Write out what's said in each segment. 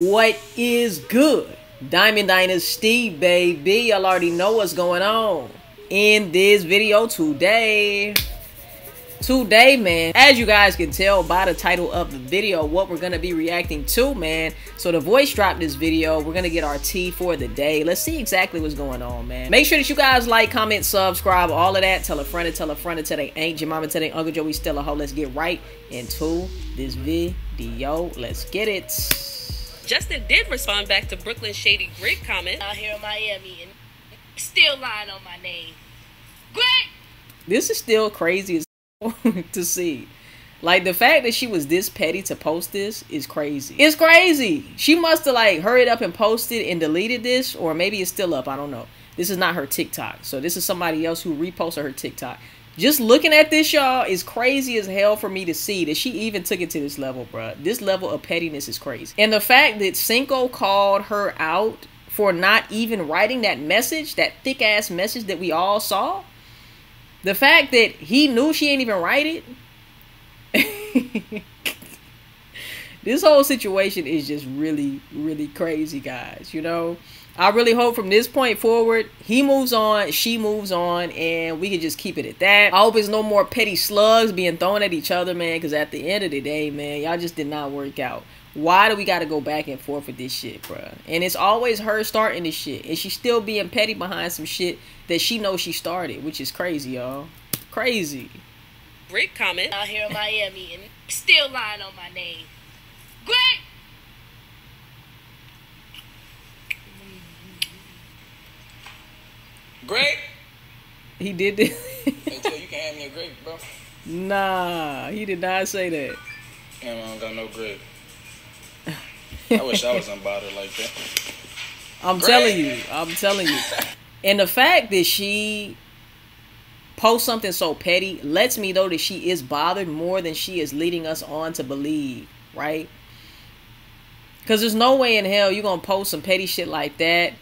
What is good? Diamond Dynasty, baby. Y'all already know what's going on in this video today. Man, as you guys can tell by the title of the video, what we're gonna be reacting to, man. So The Voice dropped this video. We're gonna get our tea for the day. Let's see exactly what's going on, man. Make sure that you guys like, comment, subscribe, all of that. Tell a friend until they ain't your mama, until they Uncle Joey still a hoe. Let's get right into this video. Let's get it. Justin did respond back to Brooklyn Shady Grig comment. Out here in Miami and still lying on my name. Grig! This is still crazy as to see. Like, the fact that she was this petty to post this is crazy. It's crazy. She must have like hurried up and posted and deleted this, or maybe it's still up. I don't know. This is not her TikTok. So this is somebody else who reposted her TikTok. Just looking at this, y'all, is crazy as hell for me to see that she even took it to this level, bruh. This level of pettiness is crazy. And the fact that Cinco called her out for not even writing that message, that thick-ass message that we all saw, the fact that he knew she ain't even write it, this whole situation is just really, really crazy, guys, you know? I really hope from this point forward, he moves on, she moves on, and we can just keep it at that. I hope there's no more petty slugs being thrown at each other, man, because at the end of the day, man, y'all just did not work out. Why do we got to go back and forth with this shit, bruh? And it's always her starting this shit, and she's still being petty behind some shit that she knows she started, which is crazy, y'all. Crazy. Great comment. Out here in Miami and still lying on my name. Great! Great. He did this. Until you can hand me a grape, bro. Nah, he did not say that. Damn, I don't got no grape. I wish I was unbothered like that. I'm telling you. And the fact that she posts something so petty lets me know that she is bothered more than she is leading us on to believe, right? Because there's no way in hell you're going to post some petty shit like that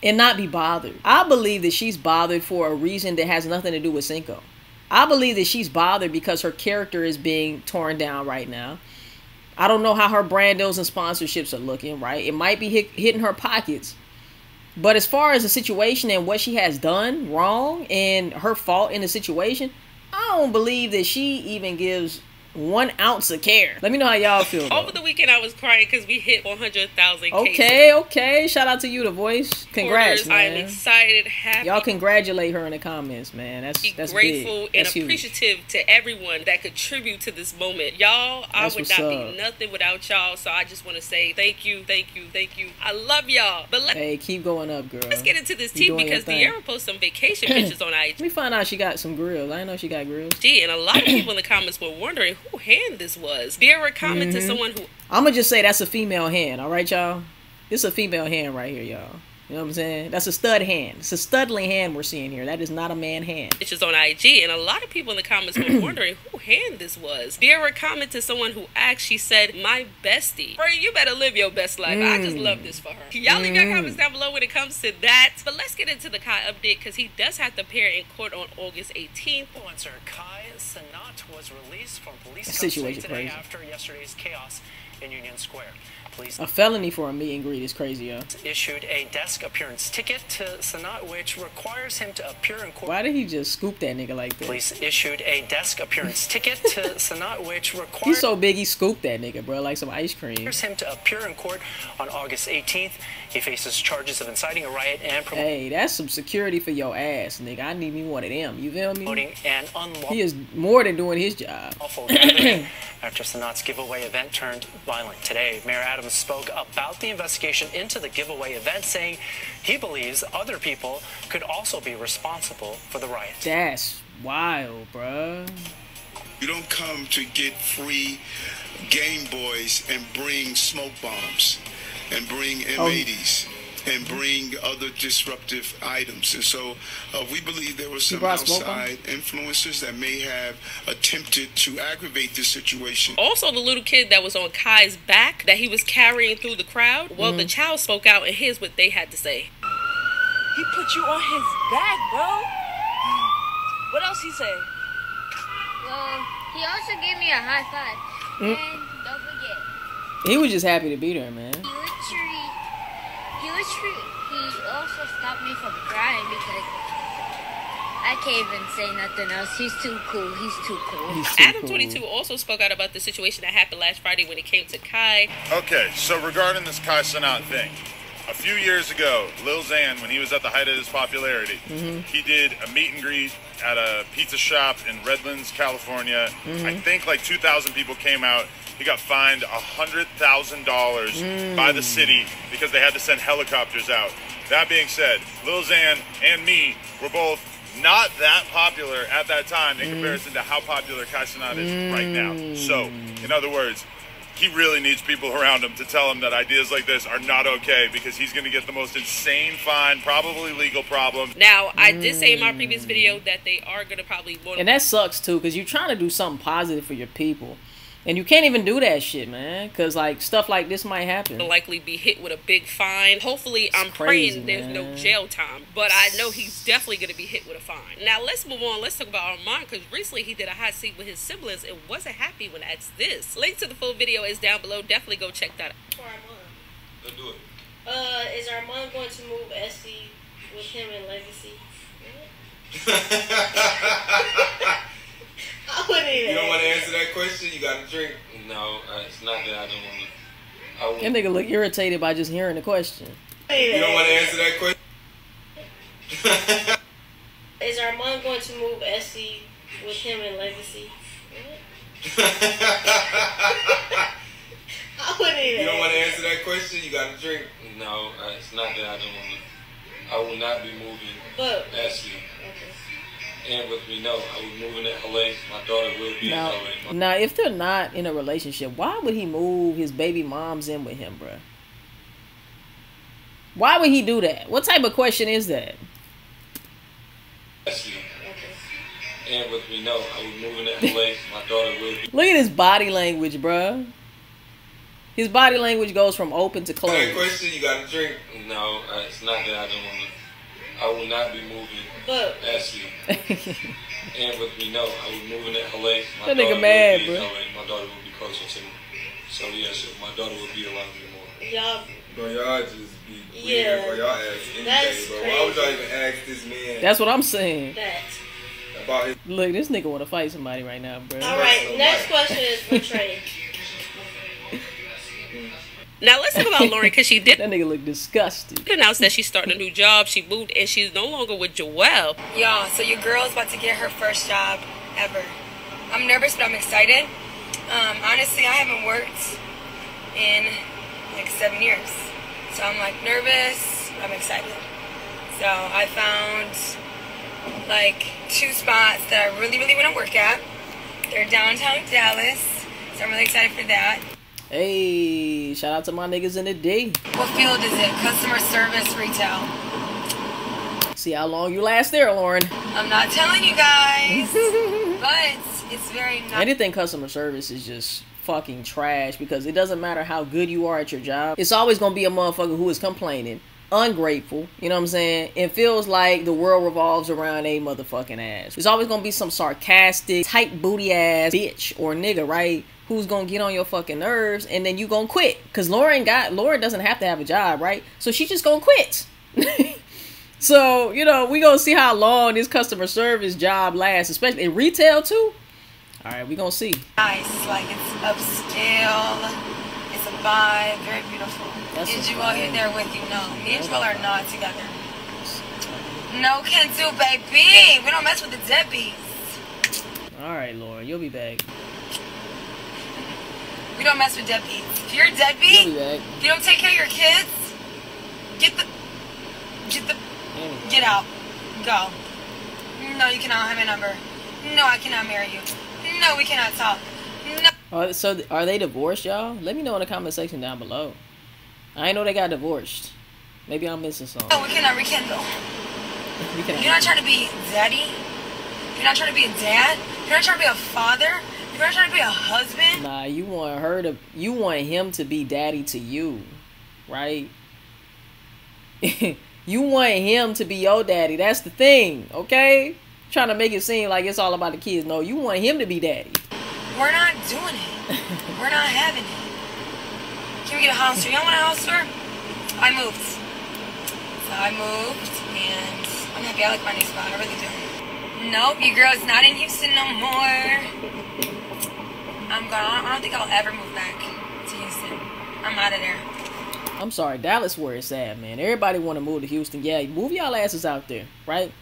and not be bothered. I believe that she's bothered for a reason that has nothing to do with Cinco. I believe that she's bothered because her character is being torn down right now. I don't know how her brand deals and sponsorships are looking, right? It might be hitting her pockets. But as far as the situation and what she has done wrong and her fault in the situation, I don't believe that she even gives 1 ounce of care. Let me know how y'all feel. Over the weekend, I was crying because we hit 100,000. Okay. Shout out to you, The Voice. Congrats, man. I'm excited, happy. Y'all congratulate her in the comments, man. That's grateful and appreciative to everyone that contribute to this moment. Y'all, I would not be nothing without y'all. So I just want to say thank you, thank you, thank you. I love y'all. But hey, keep going up, girl. Let's get into this tea because De'Ara posts some vacation pictures on IG. Let me find out she got some grills. I didn't know she got grills. Gee, and a lot of people in the comments were wondering who hand this was. De'Ara commented to someone who... I'm going to just say that's a female hand, all right, y'all? This is a female hand right here, y'all. You know what I'm saying? That's a stud hand. It's a studly hand we're seeing here. That is not a man hand. It's just on IG, and a lot of people in the comments were wondering who hand this was. De'Ara commented to someone who asked, she said, my bestie. Bro, you better live your best life. I just love this for her. Y'all leave your comments down below when it comes to that. But let's get into the Kai update, because he does have to appear in court on August 18th. Influencer Kai Cenat was released from police custody today after yesterday's chaos in Union Square. Police. A felony for a meet and greet is crazy, yo. Issued a desk appearance ticket to Cenat, which requires him to appear in court. Why did he just scoop that nigga like that? Police issued a desk appearance ticket to Cenat, which requires... He's so big, he scooped that nigga, bro, like some ice cream. Requires him to appear in court on August 18th. He faces charges of inciting a riot and... Hey, that's some security for your ass, nigga. I need me one of them, you feel me? And he is more than doing his job. After Cenat's giveaway event turned violent today, Mayor Adams spoke about the investigation into the giveaway event, saying he believes other people could also be responsible for the riot. That's wild, bruh. You don't come to get free Game Boys and bring smoke bombs and bring M80s. Oh. And bring other disruptive items. And so we believe there were some outside influencers that may have attempted to aggravate this situation. Also, the little kid that was on Kai's back that he was carrying through the crowd, well, the child spoke out, and here's what they had to say. He put you on his back, bro. What else he say? Well, he also gave me a high five. And don't forget, He was just happy to be there, man. He also stopped me from crying because I can't even say nothing else. He's too cool. Adam-22 also spoke out about the situation that happened last Friday when it came to Kai. Okay, so regarding this Kai Cenat thing, a few years ago, Lil Xan, when he was at the height of his popularity, he did a meet and greet at a pizza shop in Redlands, California. I think like 2,000 people came out. He got fined $100,000 by the city because they had to send helicopters out. That being said, Lil Xan and me were both not that popular at that time in comparison to how popular Kai Cenat is right now. So, in other words, he really needs people around him to tell him that ideas like this are not okay, because he's going to get the most insane fine, probably legal problem. Now, I did say in my previous video that they are going to probably... And that sucks, too, because you're trying to do something positive for your people. And you can't even do that shit, man, because, like, stuff like this might happen. He'll likely be hit with a big fine. Hopefully, I'm praying there's no jail time, but I know he's definitely going to be hit with a fine. Now, let's move on. Let's talk about Ar'mon, because recently he did a hot seat with his siblings and wasn't happy when asked this. Link to the full video is down below. Definitely go check that out. For Ar'mon. Let's do it. Is Ar'mon going to move Essie with him in Legacy? You don't want to answer that question? You got to drink. No, it's not that I don't want to. That nigga look irritated by just hearing the question. You don't want to answer that question? Is Ar'mon going to move Essie with him in Legacy? You don't want to answer that question? You got to drink. No, it's not that I don't want to. I will not be moving Essie. Okay. And with me, no, I was moving to LA. My daughter will be in LA. Now, if they're not in a relationship, why would he move his baby moms in with him, bro? Why would he do that? What type of question is that? Essie. And with me, no, I was moving to LA. My daughter will be. Look at his body language, bro. His body language goes from open to closed. Hey, question, you got a drink? No, it's not that I don't want to. I will not be moving Essie. And with me, no, I was moving to LA. That nigga mad, bro. My daughter will be closer to me. So, yeah, my daughter will be around me more. Y'all. Bro, y'all just be weird. Bro, y'all ask anything, bro. Why would y'all even ask this man? That's what I'm saying. About his... Look, this nigga want to fight somebody right now, bro. Alright, next question is for Trey. Now, let's talk about Lauren, because she did... That nigga look disgusted. She announced that she's starting a new job. She moved, and she's no longer with Joelle. Y'all, so your girl's about to get her first job ever. I'm nervous, but I'm excited. Honestly, I haven't worked in, like, 7 years. So I'm, like, nervous. I'm excited. So I found, like, 2 spots that I really, really want to work at. They're downtown Dallas, so I'm really excited for that. Hey, shout out to my niggas in the D. What field is it? Customer service, retail. See how long you last there, Lauren. I'm not telling you guys, but it's very nice. Anything customer service is just fucking trash, because it doesn't matter how good you are at your job. It's always going to be a motherfucker who is complaining, ungrateful, you know what I'm saying? It feels like the world revolves around a motherfucking ass. There's always going to be some sarcastic, tight booty ass bitch or nigga, right? Who's gonna get on your fucking nerves, and then you gonna quit. Cause Lauren doesn't have to have a job, right? So she just gonna quit. So, you know, we gonna see how long this customer service job lasts, especially in retail too. All right, we gonna see. Nice, like it's upscale, it's a vibe, very beautiful. Is you all here there with you? No, me and Joel are not together. No can do, baby. We don't mess with the deadbeats. All right, Lauren, you'll be back. We don't mess with deadbeats. If you're a deadbeat, if you don't take care of your kids, get out. Go. No, you cannot have my number. No, I cannot marry you. No, we cannot talk. No. So are they divorced, y'all? Let me know in the comment section down below. I know they got divorced. Maybe I'm missing something. No, we cannot rekindle. You're not trying to be daddy. You're not trying to be a dad. You're not trying to be a father. You're not trying to be a husband. Nah, you want her to, you want him to be daddy to you, right? You want him to be your daddy. That's the thing, okay? Trying to make it seem like it's all about the kids. No, you want him to be daddy. We're not doing it. We're not having it. we get a house tour. Y'all want a house tour? I moved. So I moved, and I'm happy. I like my new spot. I really do. Nope, your girl's not in Houston no more. I'm gone. I don't think I'll ever move back to Houston. I'm out of there. I'm sorry, Dallas where it's at, man. Everybody want to move to Houston. Yeah, move y'all asses out there, right?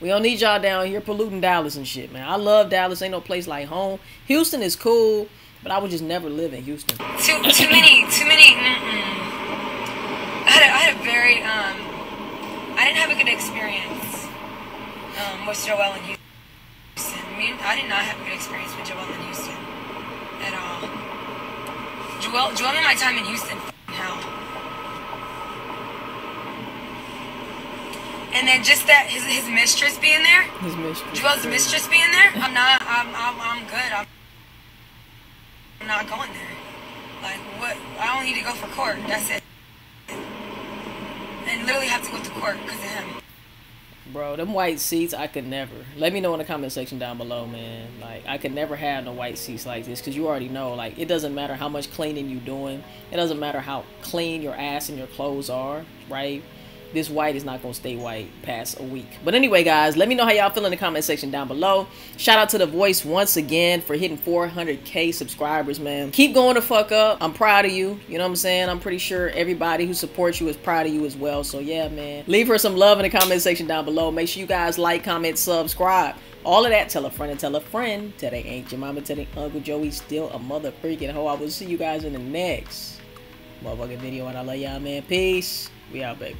We don't need y'all down here polluting Dallas and shit, man. I love Dallas. Ain't no place like home. Houston is cool, but I would just never live in Houston. Too many. I had a very, I didn't have a good experience with Joelle in Houston. I did not have a good experience with Joelle in Houston at all. Joelle and my time in Houston. And then just that his mistress being there. His mistress. Joelle's mistress being there. I'm good. I'm not going there. Like what? I don't need to go for court. That's it. And literally have to go to court because of him. Bro, them white seats, I could never. Let me know in the comment section down below, man. Like, I could never have no white seats like this, because you already know, like, it doesn't matter how much cleaning you're doing. It doesn't matter how clean your ass and your clothes are, right? This white is not going to stay white past a week. But anyway, guys, let me know how y'all feel in the comment section down below. Shout out to The Voice once again for hitting 400K subscribers, man. Keep going the fuck up. I'm proud of you. You know what I'm saying? I'm pretty sure everybody who supports you is proud of you as well. So, yeah, man. Leave her some love in the comment section down below. Make sure you guys like, comment, subscribe. All of that. Tell a friend and tell a friend. Tell they ain't your mama. Tell they Uncle Joey's still a mother freaking hoe. I will see you guys in the next motherfucking video. And I love y'all, man. Peace. We out, baby.